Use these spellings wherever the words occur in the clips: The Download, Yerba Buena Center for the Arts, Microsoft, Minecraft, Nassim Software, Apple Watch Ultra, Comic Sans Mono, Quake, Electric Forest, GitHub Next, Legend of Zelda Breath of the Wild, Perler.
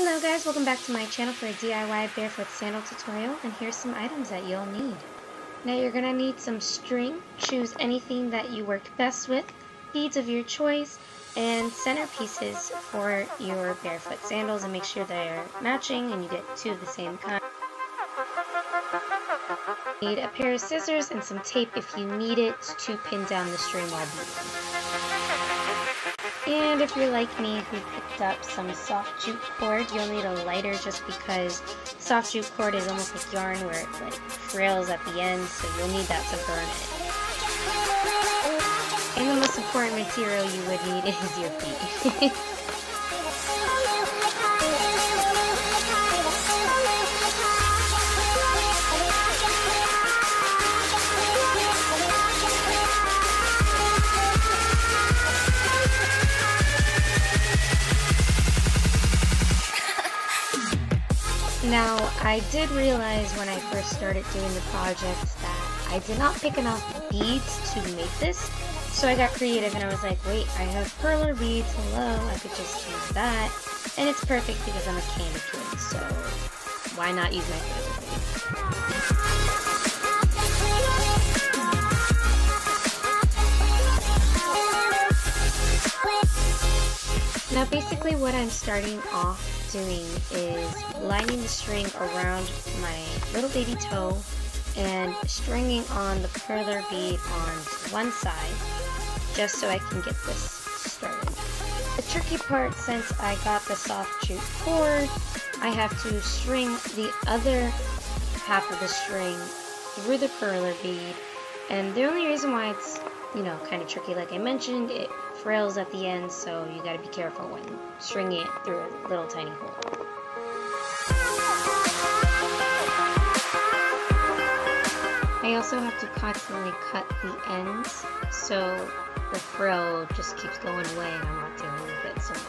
Hello guys, welcome back to my channel for a DIY barefoot sandal tutorial, and here's some items that you'll need. Now you're going to need some string, choose anything that you work best with, beads of your choice, and centerpieces for your barefoot sandals, and make sure they're matching and you get two of the same kind. You need a pair of scissors and some tape if you need it to pin down the string while beading. And if you're like me who picked up some soft jute cord, you'll need a lighter just because soft jute cord is almost like yarn where it like frills at the end, so you'll need that to burn it. And the most important material you would need is your feet. Now, I did realize when I first started doing the project that I did not pick enough beads to make this, so I got creative and I was like, wait, I have Perler beads, hello, I could just use that, and it's perfect because I'm a candy kid, so why not use my favorite beads? Now basically what I'm starting off doing is lining the string around my little baby toe and stringing on the Perler bead on one side just so I can get this started. The tricky part, since I got the soft jute cord, I have to string the other half of the string through the Perler bead, and the only reason why it's, you know, kind of tricky, like I mentioned, it frills at the end, so you gotta be careful when stringing it through a little tiny hole. I also have to constantly cut the ends so the frill just keeps going away and I'm not dealing with it so much.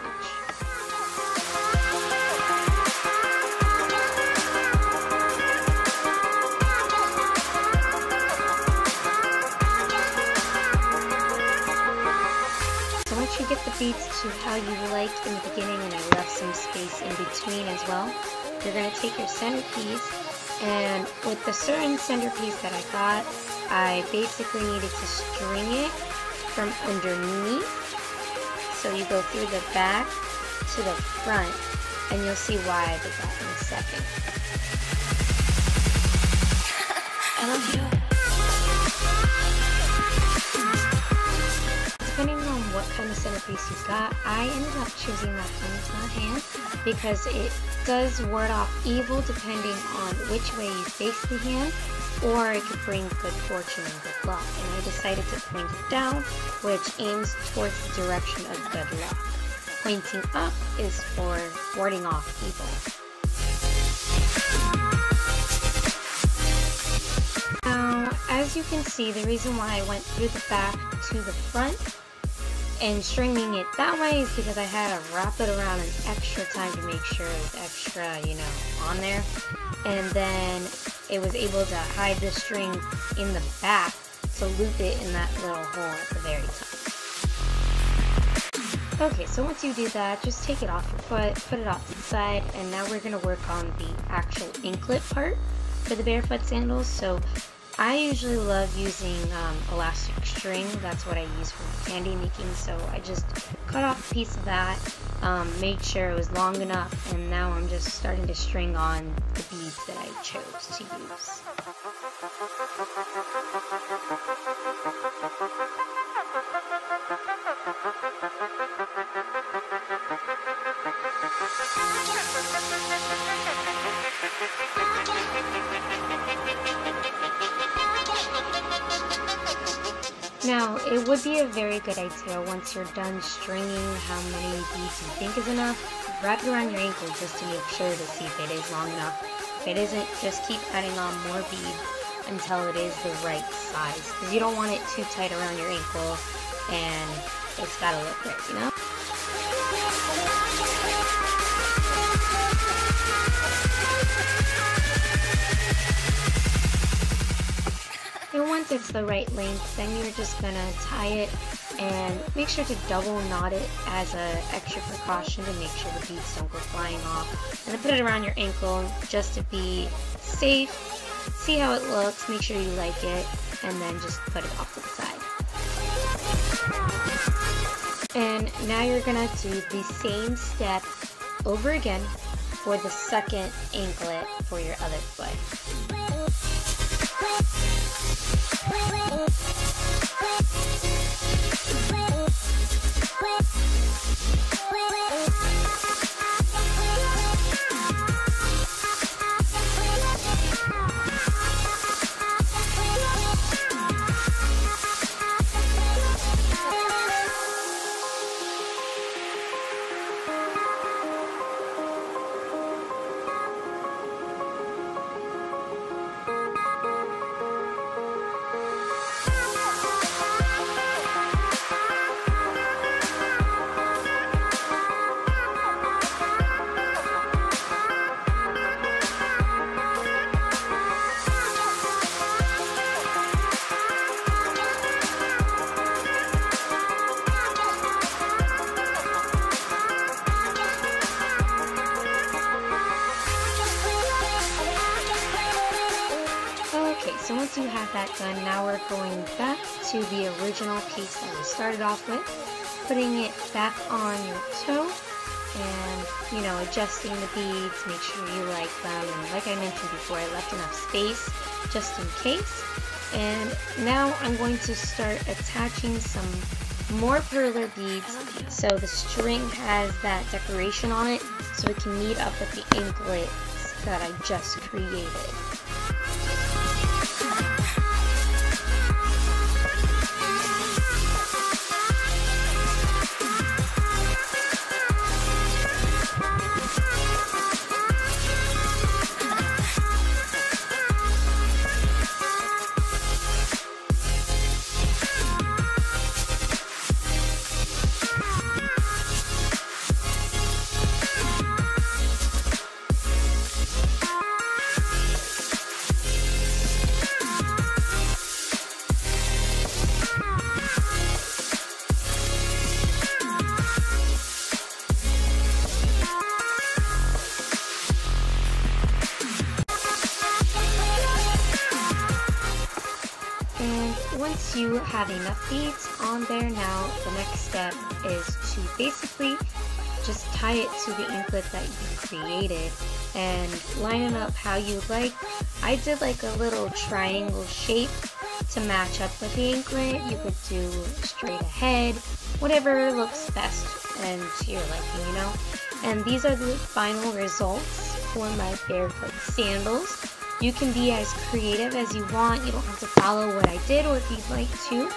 You get the beads to how you like in the beginning, and I left some space in between as well. You're going to take your centerpiece, and with the certain centerpiece that I got, I basically needed to string it from underneath. So you go through the back to the front, and you'll see why I did that in a second. I love you. What kind of centerpiece you got. I ended up choosing that hand because it does ward off evil depending on which way you face the hand, or it could bring good fortune and good luck. And I decided to point it down, which aims towards the direction of good luck. Pointing up is for warding off evil. Now, as you can see, the reason why I went through the back to the front and stringing it that way is because I had to wrap it around an extra time to make sure it was extra, you know, on there. And then it was able to hide the string in the back to loop it in that little hole at the very top. Okay, so once you do that, just take it off your foot, put it off to the side, and now we're going to work on the actual anklet part for the barefoot sandals. So I usually love using elastic string. That's what I use for my candy making, so I just cut off a piece of that, made sure it was long enough, and now I'm just starting to string on the beads that I chose to use. Now, it would be a very good idea, once you're done stringing how many beads you think is enough, wrap it around your ankle just to make sure to see if it is long enough. If it isn't, just keep adding on more beads until it is the right size, because you don't want it too tight around your ankle, and it's gotta look right, you know? Once it's the right length, then you're just gonna tie it and make sure to double knot it as an extra precaution to make sure the beads don't go flying off. And then put it around your ankle just to be safe. See how it looks, make sure you like it, and then just put it off to the side. And now you're gonna do the same step over again for the second anklet for your other foot. So once you have that done, now we're going back to the original piece that we started off with, putting it back on your toe and, you know, adjusting the beads, make sure you like them. And like I mentioned before, I left enough space just in case. And now I'm going to start attaching some more Perler beads so the string has that decoration on it so it can meet up with the anklets that I just created. Once you have enough beads on there now, the next step is to basically just tie it to the anklet that you created and line it up how you like. I did like a little triangle shape to match up with the anklet. You could do straight ahead, whatever looks best and to your liking, you know. And these are the final results for my barefoot sandals. You can be as creative as you want. You don't have to follow what I did, or if you'd like to.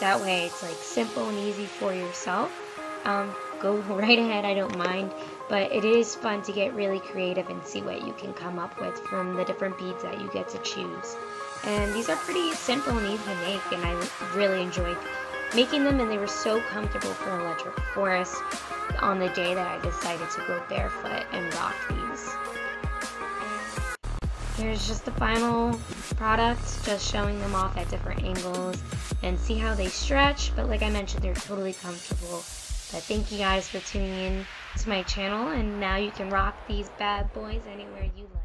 That way it's like simple and easy for yourself. Go right ahead, I don't mind. But it is fun to get really creative and see what you can come up with from the different beads that you get to choose. And these are pretty simple and easy to make, and I really enjoyed making them, and they were so comfortable for Electric Forest on the day that I decided to go barefoot and rock these. Here's just the final product, just showing them off at different angles and see how they stretch. But like I mentioned, they're totally comfortable. But thank you guys for tuning in to my channel, and now you can rock these bad boys anywhere you like.